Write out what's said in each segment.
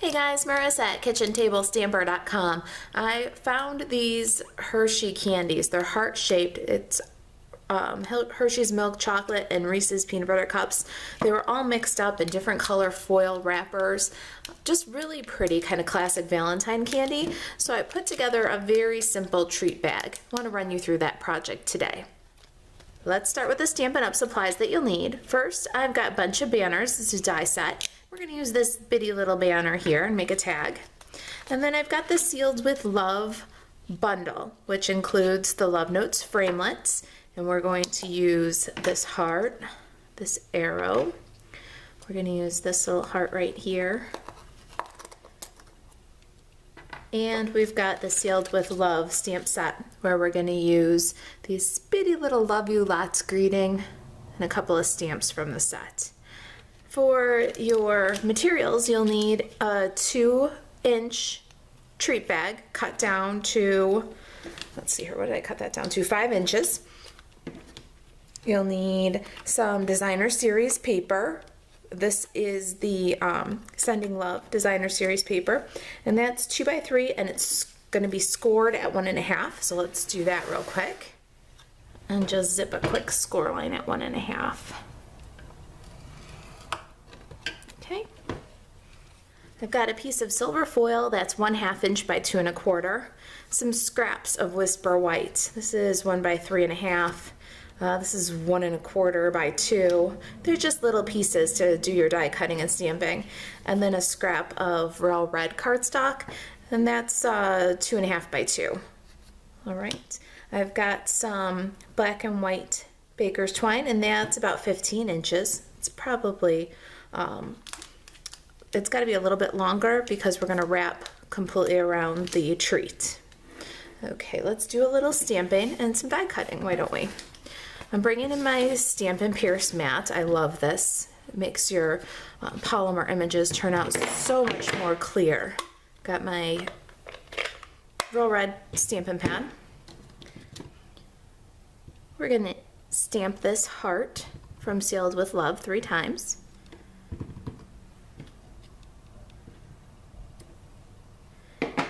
Hey guys, Marissa at KitchentableStamper.com. I found these Hershey candies. They're heart-shaped. It's Hershey's milk chocolate and Reese's peanut butter cups. They were all mixed up in different color foil wrappers. Just really pretty, kind of classic Valentine candy. So I put together a very simple treat bag. I want to run you through that project today. Let's start with the Stampin' Up! Supplies that you'll need. First, I've got a bunch of banners. This is a die set. We're going to use this bitty little banner here and make a tag. And then I've got the Sealed with Love bundle, which includes the Love Notes Framelits. And we're going to use this heart, this arrow. We're going to use this little heart right here. And we've got the Sealed with Love stamp set, where we're going to use these bitty little Love You Lots greeting and a couple of stamps from the set. For your materials, you'll need a 2-inch treat bag cut down to, let's see here, what did I cut that down to? 5 inches. You'll need some Designer Series paper. This is the Sending Love Designer Series paper, and that's 2x3, and it's going to be scored at 1.5. So let's do that real quick, and just zip a quick score line at 1.5. Okay. I've got a piece of silver foil that's 1/2 inch by 2 1/4. Some scraps of Whisper White. This is 1 by 3 1/2. This is 1 1/4 by 2. They're just little pieces to do your die cutting and stamping. And then a scrap of Real Red cardstock, and that's 2 1/2 by 2. All right. I've got some black and white Baker's twine, and that's about 15 inches. It's probably, it's got to be a little bit longer because we're going to wrap completely around the treat. Okay, let's do a little stamping and some die cutting, why don't we? I'm bringing in my Stampin' Pierce mat. I love this. It makes your polymer images turn out so much more clear. Got my Real Red stamping pad. We're going to stamp this heart from Sealed with Love 3 times.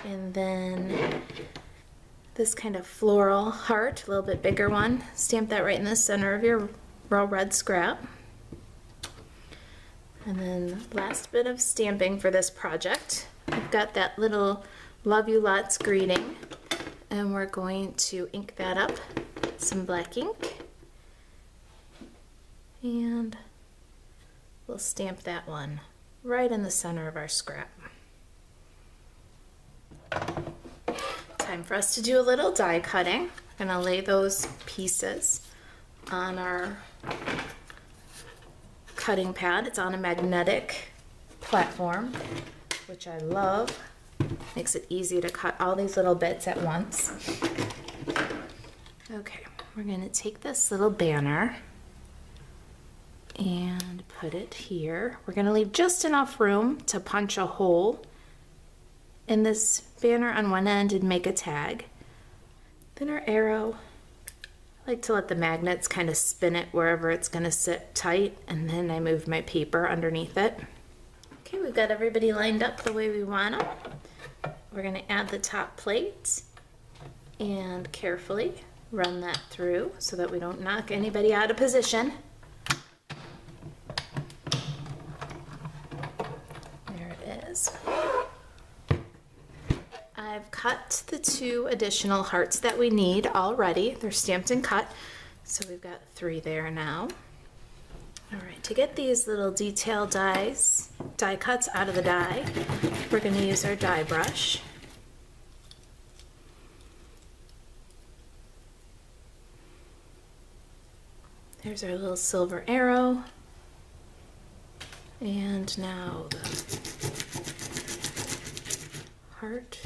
And then this kind of floral heart, a little bit bigger one. Stamp that right in the center of your Real Red scrap. And then last bit of stamping for this project. I've got that little Love You Lots greeting, and we're going to ink that up with some black ink. And we'll stamp that one right in the center of our scrap. Time for us to do a little die cutting. We're going to lay those pieces on our cutting pad. It's on a magnetic platform, which I love. Makes it easy to cut all these little bits at once. Okay, we're going to take this little banner and put it here. We're going to leave just enough room to punch a hole in this banner on one end and make a tag. Then our arrow. I like to let the magnets kind of spin it wherever it's going to sit tight, and then I move my paper underneath it. Okay, we've got everybody lined up the way we want them. We're going to add the top plate and carefully run that through so that we don't knock anybody out of position. There it is. I've cut the 2 additional hearts that we need already. They're stamped and cut, so we've got 3 there now. All right, to get these little detail die cuts out of the die, we're going to use our die brush. There's our little silver arrow, and now the heart.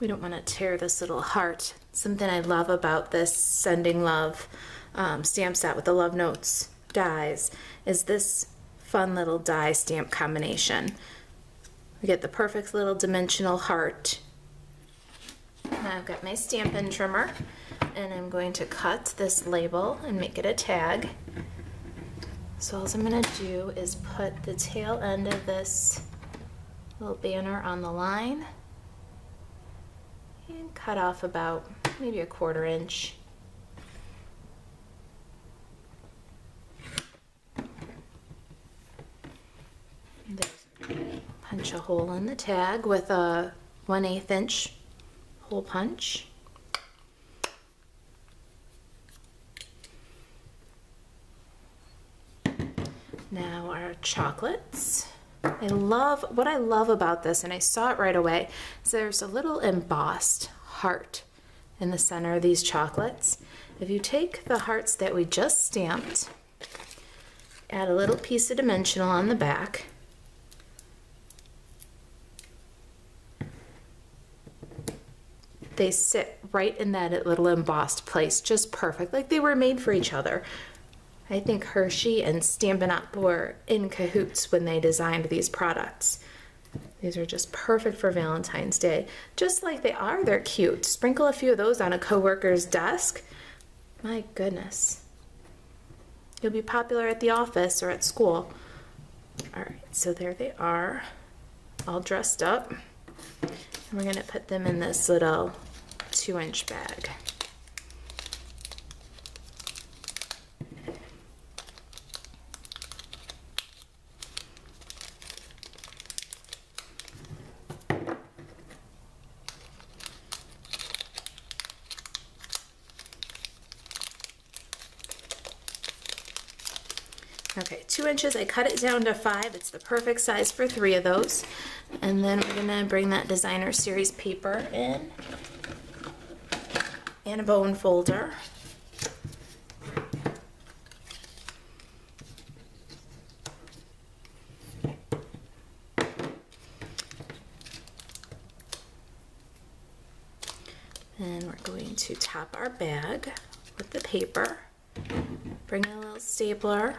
We don't want to tear this little heart. Something I love about this Sending Love stamp set with the Love Notes dies is this fun little die stamp combination. We get the perfect little dimensional heart. Now I've got my Stampin' Trimmer, and I'm going to cut this label and make it a tag. So all I'm going to do is put the tail end of this little banner on the line and cut off about maybe a 1/4 inch. Punch a hole in the tag with a 1/8 inch hole punch. Now our chocolates. What I love about this, and I saw it right away, is there's a little embossed heart in the center of these chocolates. If you take the hearts that we just stamped, add a little piece of dimensional on the back, they sit right in that little embossed place, just perfect, like they were made for each other. I think Hershey and Stampin' Up! Were in cahoots when they designed these products. These are just perfect for Valentine's Day. Just like they are, they're cute. Sprinkle a few of those on a coworker's desk. My goodness. You'll be popular at the office or at school. All right, so there they are, all dressed up. And we're gonna put them in this little 2-inch bag. Okay, 2 inches, I cut it down to 5. It's the perfect size for 3 of those. And then we're gonna bring that designer series paper in and a bone folder. And we're going to top our bag with the paper. Bring a little stapler.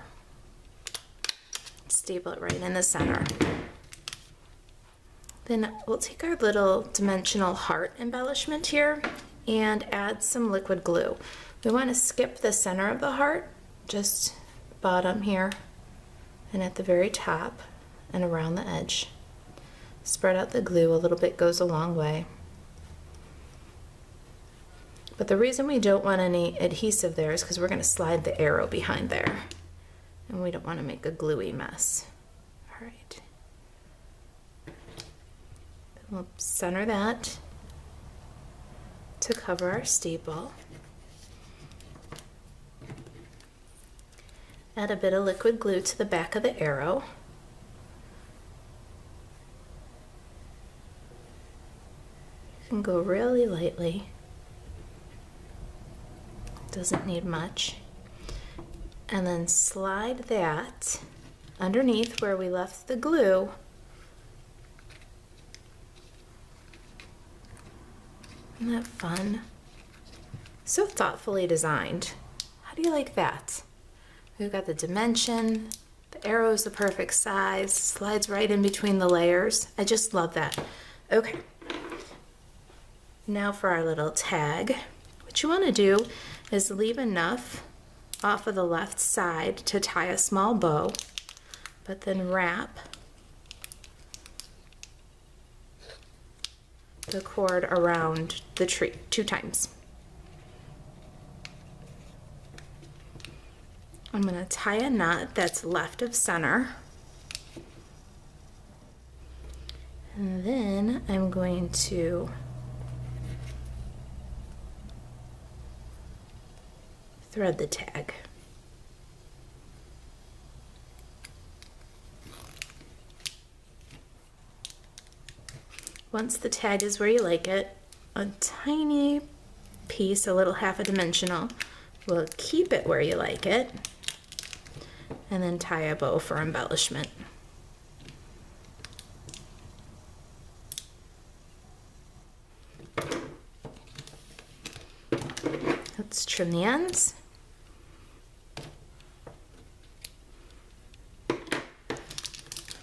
Staple it right in the center. Then we'll take our little dimensional heart embellishment here and add some liquid glue. We want to skip the center of the heart, just bottom here and at the very top and around the edge. Spread out the glue, a little bit goes a long way. But the reason we don't want any adhesive there is because we're going to slide the arrow behind there. And we don't want to make a gluey mess. All right. We'll center that to cover our staple. Add a bit of liquid glue to the back of the arrow. You can go really lightly. Doesn't need much. And then slide that underneath where we left the glue . Isn't that fun? So thoughtfully designed. How do you like that? We've got the dimension, the arrow is the perfect size, slides right in between the layers. I just love that. Okay, now for our little tag. What you want to do is leave enough off of the left side to tie a small bow, but then wrap the cord around the tree 2 times. I'm going to tie a knot that's left of center, and then I'm going to thread the tag. Once the tag is where you like it, a tiny piece, a little half a dimensional, will keep it where you like it, and then tie a bow for embellishment. Let's trim the ends.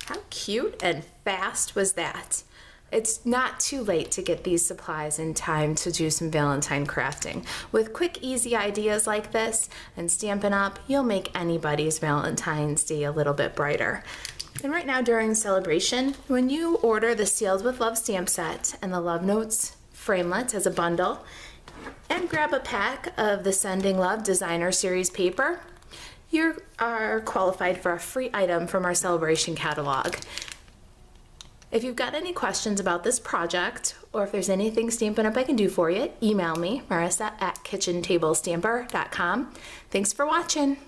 How cute and fast was that? It's not too late to get these supplies in time to do some Valentine crafting. With quick, easy ideas like this and Stampin' Up!, you'll make anybody's Valentine's Day a little bit brighter. And right now during celebration, when you order the Sealed with Love stamp set and the Love Notes Framelits as a bundle, and grab a pack of the Sending Love Designer Series Paper, you are qualified for a free item from our celebration catalog. If you've got any questions about this project, or if there's anything Stampin' Up! I can do for you, email me, Marissa at KitchentableStamper.com. Thanks for watching.